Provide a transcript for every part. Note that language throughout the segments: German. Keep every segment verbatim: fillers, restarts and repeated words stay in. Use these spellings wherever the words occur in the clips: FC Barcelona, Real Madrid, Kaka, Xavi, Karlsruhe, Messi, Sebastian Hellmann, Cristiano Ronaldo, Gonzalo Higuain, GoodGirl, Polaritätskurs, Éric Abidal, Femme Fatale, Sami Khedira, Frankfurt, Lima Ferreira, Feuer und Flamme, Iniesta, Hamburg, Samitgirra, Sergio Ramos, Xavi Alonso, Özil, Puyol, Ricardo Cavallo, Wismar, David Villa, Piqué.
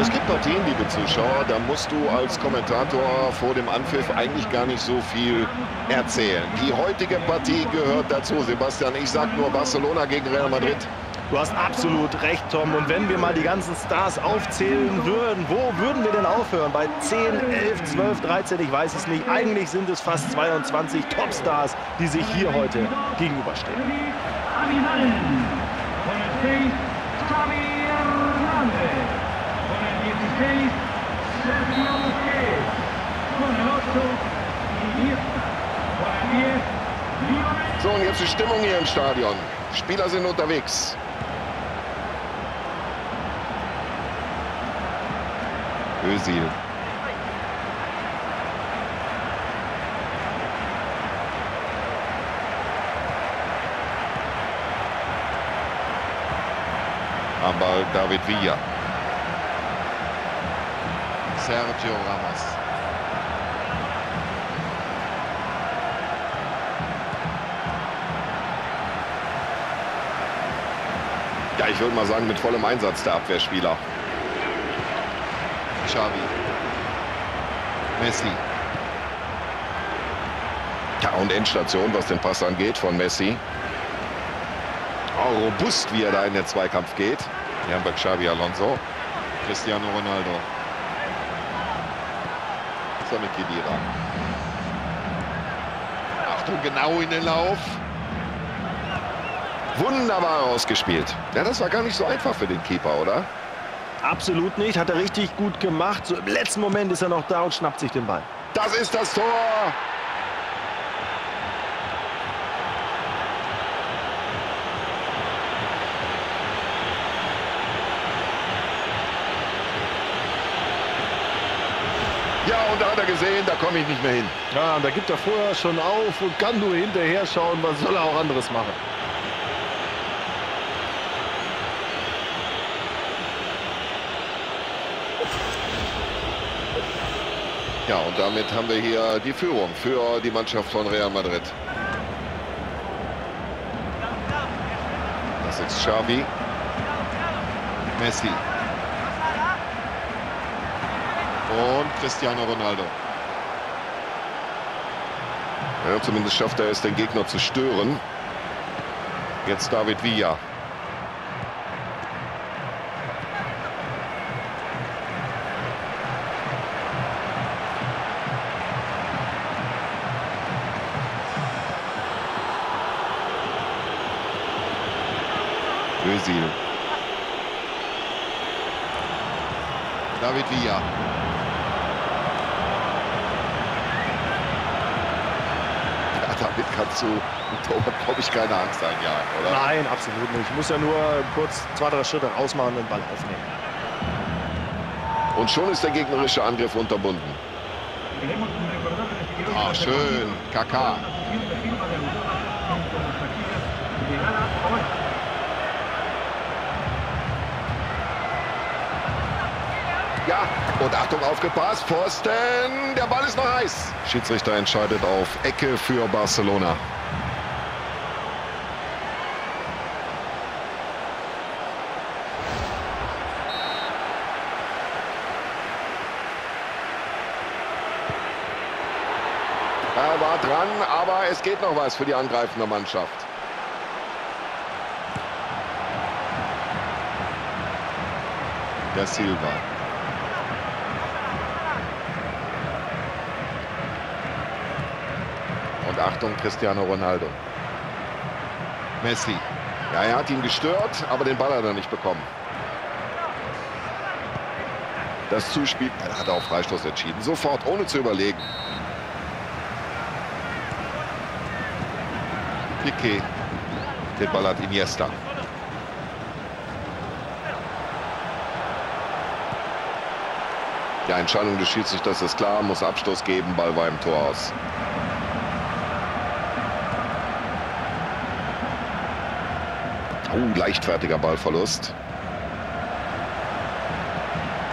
Es gibt Partien, liebe Zuschauer, da musst du als Kommentator vor dem Anpfiff eigentlich gar nicht so viel erzählen. Die heutige Partie gehört dazu, Sebastian. Ich sag nur Barcelona gegen Real Madrid. Du hast absolut recht, Tom. Und wenn wir mal die ganzen Stars aufzählen würden, wo würden wir denn aufhören? Bei zehn, elf, zwölf, dreizehn, ich weiß es nicht. Eigentlich sind es fast zweiundzwanzig Topstars, die sich hier heute gegenüberstehen. So, und jetzt die Stimmung hier im Stadion. Spieler sind unterwegs. Özil. Aber David Villa. Sergio Ramos. Ja, ich würde mal sagen, mit vollem Einsatz der Abwehrspieler. Xavi, Messi. Ja, und Endstation, was den Pass angeht, von Messi. Oh, robust, wie er da in den Zweikampf geht. Hier haben wir Xavi Alonso. Cristiano Ronaldo. Samitgirra. Achtung, genau in den Lauf. Wunderbar ausgespielt. Ja, das war gar nicht so einfach für den Keeper, oder? Absolut nicht, hat er richtig gut gemacht. So im letzten Moment ist er noch da und schnappt sich den Ball. Das ist das Tor! Ja, und da hat er gesehen, da komme ich nicht mehr hin. Ja, und da gibt er vorher schon auf und kann nur hinterher schauen, was soll er auch anderes machen. Ja, und damit haben wir hier die Führung für die Mannschaft von Real Madrid. Das ist Xavi. Messi. Und Cristiano Ronaldo. Ja, zumindest schafft er es, den Gegner zu stören. Jetzt David Villa. Özil. David Villa. Ja, damit kannst du glaube ich keine Angst einjagen, oder? Nein, absolut nicht. Ich muss ja nur kurz zwei, drei Schritte rausmachen und den Ball aufnehmen. Und schon ist der gegnerische Angriff unterbunden. Ah, schön. Kaka. Ja, und Achtung, aufgepasst, Pfosten, der Ball ist noch heiß. Schiedsrichter entscheidet auf Ecke für Barcelona. Er war dran, aber es geht noch was für die angreifende Mannschaft. Der Silva. Achtung, Cristiano Ronaldo. Messi. Ja, er hat ihn gestört, aber den Ball hat er nicht bekommen. Das Zuspiel hat er auf Freistoß entschieden. Sofort, ohne zu überlegen. Piqué. Den Ball hat Iniesta. Die Entscheidung des Schiedsrichters ist klar, muss Abstoß geben, Ball war im Tor aus. Uh, leichtfertiger Ballverlust.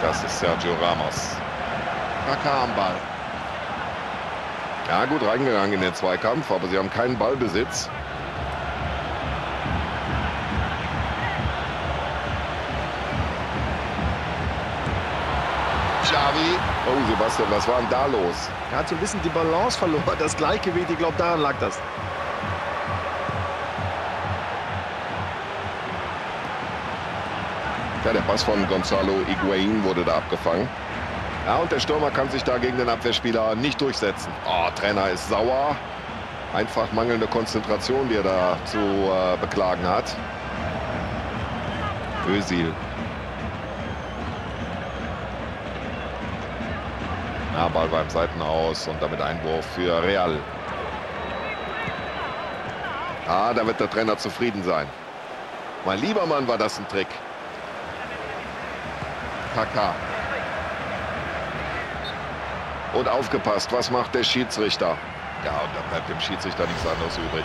Das ist Sergio Ramos. Kaka am Ball. Ja, gut reingegangen in den Zweikampf, aber sie haben keinen Ballbesitz. Xavi. Oh, Sebastian, was war denn da los? Er hat so ein bisschen die Balance verloren, das Gleichgewicht. Ich glaube, daran lag das. Ja, der Pass von Gonzalo Higuain wurde da abgefangen. Ja, und der Stürmer kann sich da gegen den Abwehrspieler nicht durchsetzen. Oh, Trainer ist sauer. Einfach mangelnde Konzentration, die er da zu äh, beklagen hat. Özil. Ja, Ball beim Seitenaus und damit Einwurf für Real. Ah, da wird der Trainer zufrieden sein. Mein lieber Mann, war das ein Trick. Kaka. Und aufgepasst, was macht der Schiedsrichter? Ja, und da bleibt dem Schiedsrichter nichts anderes übrig.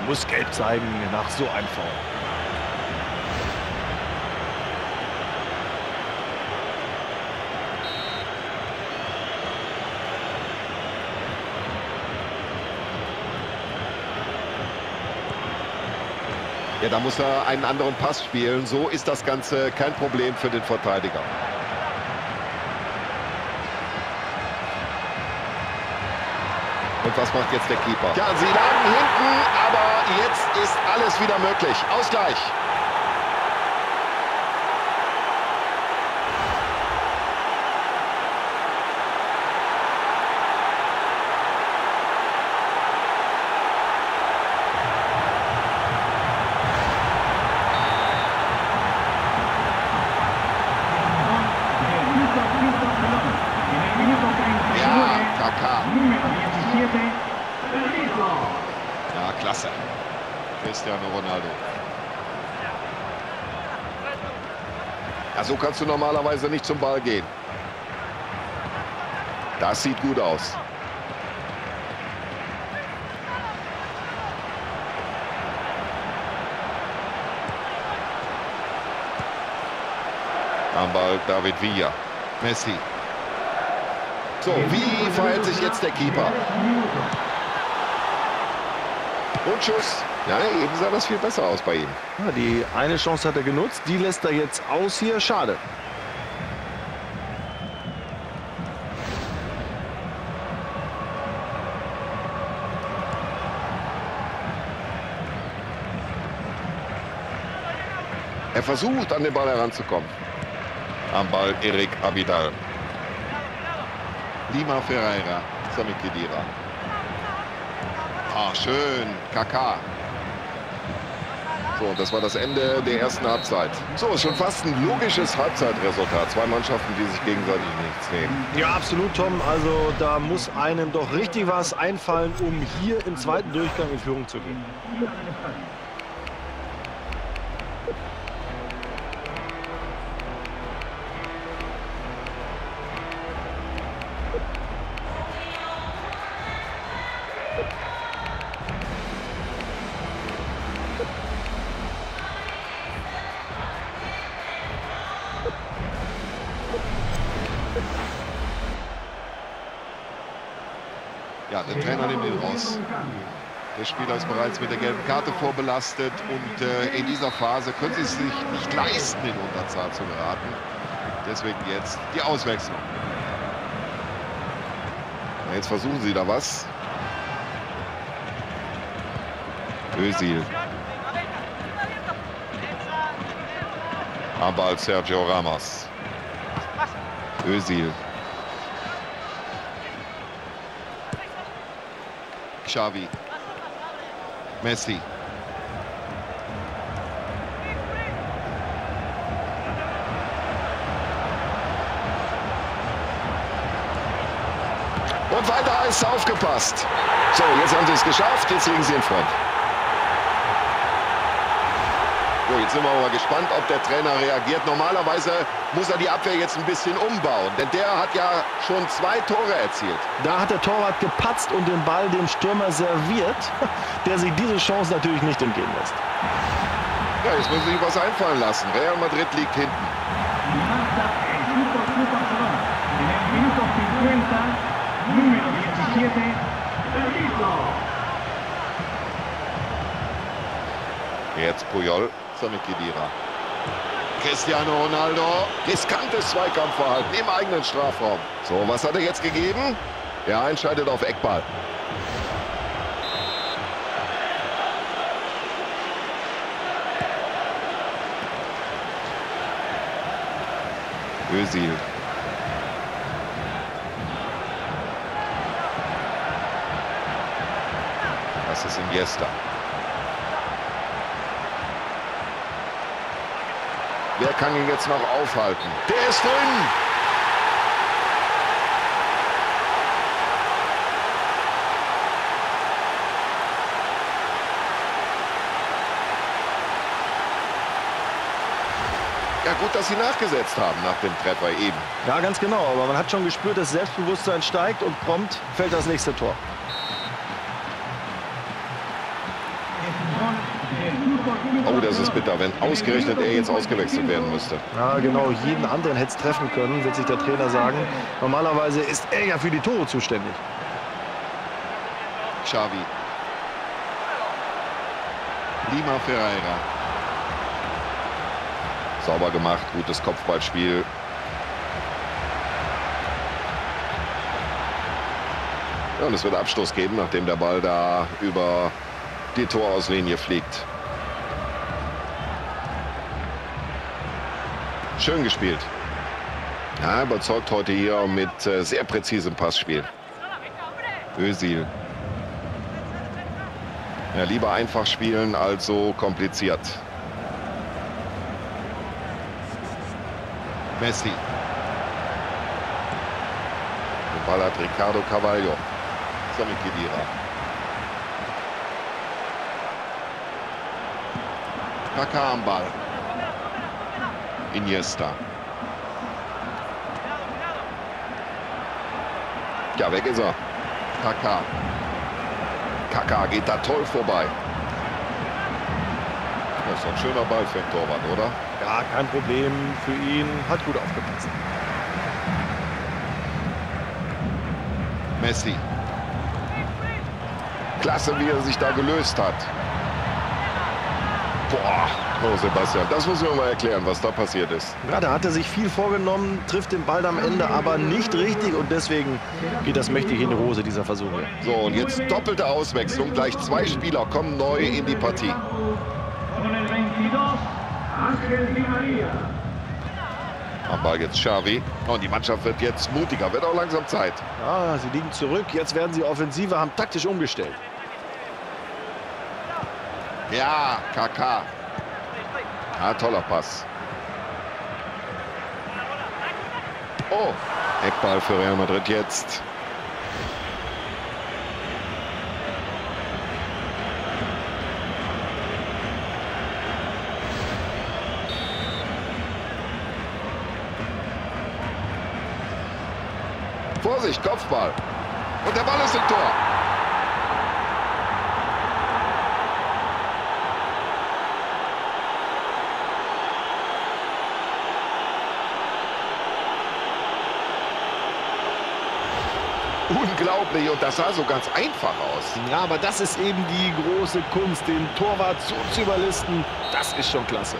Er muss gelb zeigen nach so einem Foul. Ja, da muss er einen anderen Pass spielen. So ist das Ganze kein Problem für den Verteidiger. Und was macht jetzt der Keeper? Ja, sie lagen hinten, aber jetzt ist alles wieder möglich. Ausgleich. Ja, klasse. Cristiano Ronaldo. Ja, so kannst du normalerweise nicht zum Ball gehen. Das sieht gut aus. Am Ball David Villa. Messi. So, wie verhält sich jetzt der Keeper? Und Schuss. Ja, eben sah das viel besser aus bei ihm. Ja, die eine Chance hat er genutzt, die lässt er jetzt aus hier. Schade. Er versucht, an den Ball heranzukommen. Am Ball Éric Abidal. Lima Ferreira, Samitgirra. Ah, schön, Kaka. So, das war das Ende der ersten Halbzeit. So, schon fast ein logisches Halbzeitresultat. Zwei Mannschaften, die sich gegenseitig nichts nehmen. Ja, absolut, Tom. Also da muss einem doch richtig was einfallen, um hier im zweiten Durchgang in Führung zu gehen. Ja, der Trainer nimmt ihn raus. Der Spieler ist bereits mit der gelben Karte vorbelastet und äh, in dieser Phase können sie es sich nicht leisten, in Unterzahl zu geraten. Deswegen jetzt die Auswechslung. Ja, jetzt versuchen sie da was. Özil. Aber als Sergio Ramos. Özil. Xavi. Messi. Und weiter ist aufgepasst. So, jetzt haben sie es geschafft, jetzt liegen sie in Front. So, jetzt sind wir mal gespannt, ob der Trainer reagiert. Normalerweise muss er die Abwehr jetzt ein bisschen umbauen, denn der hat ja schon zwei Tore erzielt. Da hat der Torwart gepatzt und den Ball dem Stürmer serviert, der sich diese Chance natürlich nicht entgehen lässt. Ja, jetzt müssen sie sich was einfallen lassen. Real Madrid liegt hinten. Jetzt Puyol, Sami Khedira. Cristiano Ronaldo, riskantes Zweikampfverhalten im eigenen Strafraum. So, was hat er jetzt gegeben? Er einschaltet auf Eckball. Özil. Das ist Iniesta. Wer kann ihn jetzt noch aufhalten? Der ist drin! Ja, gut, dass sie nachgesetzt haben nach dem Treffer eben. Ja, ganz genau. Aber man hat schon gespürt, das Selbstbewusstsein steigt und prompt fällt das nächste Tor. Oh, das ist bitter, wenn ausgerechnet er jetzt ausgewechselt werden müsste. Ja, genau, jeden anderen hätte es treffen können, wird sich der Trainer sagen. Normalerweise ist er ja für die Tore zuständig. Xavi. Lima Ferreira. Sauber gemacht, gutes Kopfballspiel. Ja, und es wird Abstoß geben, nachdem der Ball da über die Torauslinie fliegt. Schön gespielt. Ja, überzeugt heute hier mit äh, sehr präzisem Passspiel. Özil. Ja, lieber einfach spielen als so kompliziert. Messi. Den Ball hat Ricardo Cavallo. Samitgirra. Kaka am Ball. Iniesta. Ja, weg ist er. Kaka. Kaka geht da toll vorbei. Das ist ein schöner Ball für den Torwart, oder? Ja, kein Problem für ihn. Hat gut aufgepasst. Messi. Klasse, wie er sich da gelöst hat. Boah, oh Sebastian, das muss ich mal erklären, was da passiert ist. Ja, da hat er sich viel vorgenommen, trifft den Ball am Ende aber nicht richtig und deswegen geht das mächtig in die Hose, dieser Versuch. So, und jetzt doppelte Auswechslung, gleich zwei Spieler kommen neu in die Partie. Am Ball jetzt Xavi. Oh, und die Mannschaft wird jetzt mutiger, wird auch langsam Zeit. Ja, sie liegen zurück, jetzt werden sie offensiver, haben taktisch umgestellt. Ja, Kaka. Ah, toller Pass. Oh, Eckball für Real Madrid jetzt. Vorsicht, Kopfball. Und der Ball ist im Tor. Unglaublich, und das sah so ganz einfach aus. Ja, aber das ist eben die große Kunst, den Torwart so zu überlisten. Das ist schon klasse.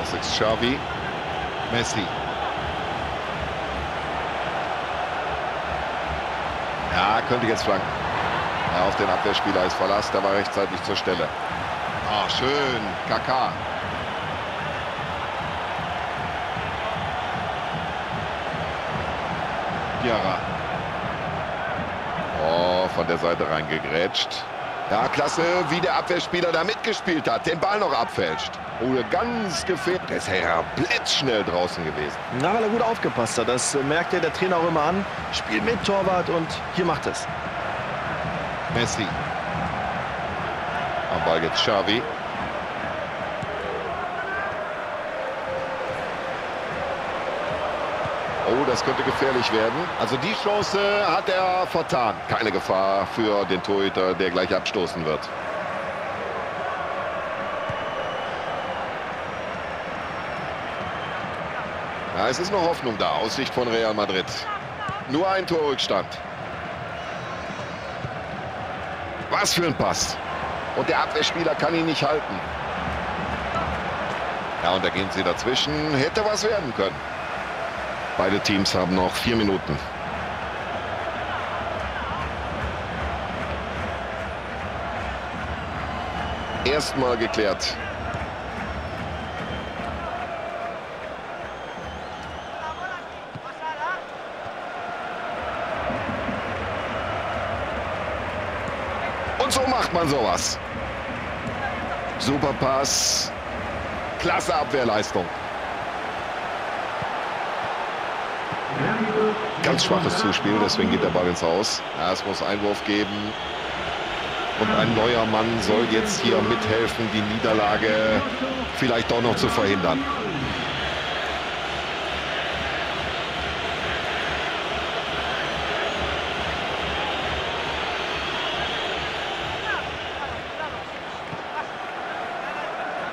Das ist Xavi. Messi. Ja, könnte jetzt flanken. Ja, auf den Abwehrspieler ist Verlass, der war rechtzeitig zur Stelle. Ah, schön, Kaka. Oh, von der Seite reingegrätscht. Ja, klasse, wie der Abwehrspieler da mitgespielt hat. Den Ball noch abfälscht. Oder ganz gefährlich. Der ist ja blitzschnell draußen gewesen. Na, weil er gut aufgepasst hat. Das merkt ja der Trainer auch immer an. Spielt mit, Torwart, und hier macht es. Messi. Am Ball jetzt Xavi. Oh, das könnte gefährlich werden. Also die Chance hat er vertan. Keine Gefahr für den Torhüter, der gleich abstoßen wird. Ja, es ist noch Hoffnung da, aus Sicht von Real Madrid. Nur ein Torrückstand. Was für ein Pass. Und der Abwehrspieler kann ihn nicht halten. Ja, und da gehen sie dazwischen. Hätte was werden können. Beide Teams haben noch vier Minuten. Erstmal geklärt. Und so macht man sowas. Super Pass. Klasse Abwehrleistung. Ganz schwaches Zuspiel, deswegen geht der Ball ins Haus. Ja, es muss Einwurf geben. Und ein neuer Mann soll jetzt hier mithelfen, die Niederlage vielleicht auch noch zu verhindern.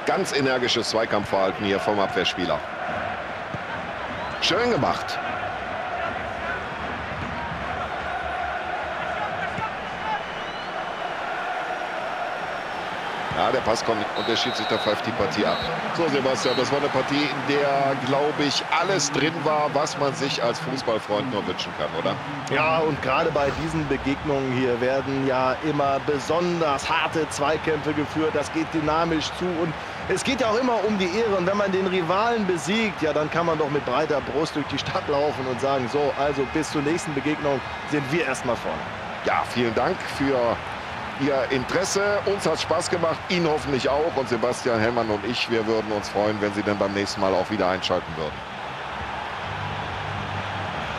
Ganz energisches Zweikampfverhalten hier vom Abwehrspieler. Schön gemacht. Ja, der Pass kommt und der Schiedsrichter pfeift die Partie ab. So, Sebastian, das war eine Partie, in der, glaube ich, alles drin war, was man sich als Fußballfreund nur wünschen kann, oder? Ja, und gerade bei diesen Begegnungen hier werden ja immer besonders harte Zweikämpfe geführt. Das geht dynamisch zu und es geht ja auch immer um die Ehre. Und wenn man den Rivalen besiegt, ja, dann kann man doch mit breiter Brust durch die Stadt laufen und sagen, so, also bis zur nächsten Begegnung sind wir erstmal vorne. Ja, vielen Dank für Ihr Interesse. Uns hat Spaß gemacht, Ihnen hoffentlich auch. Und Sebastian Hellmann und ich, wir würden uns freuen, wenn Sie dann beim nächsten Mal auch wieder einschalten würden.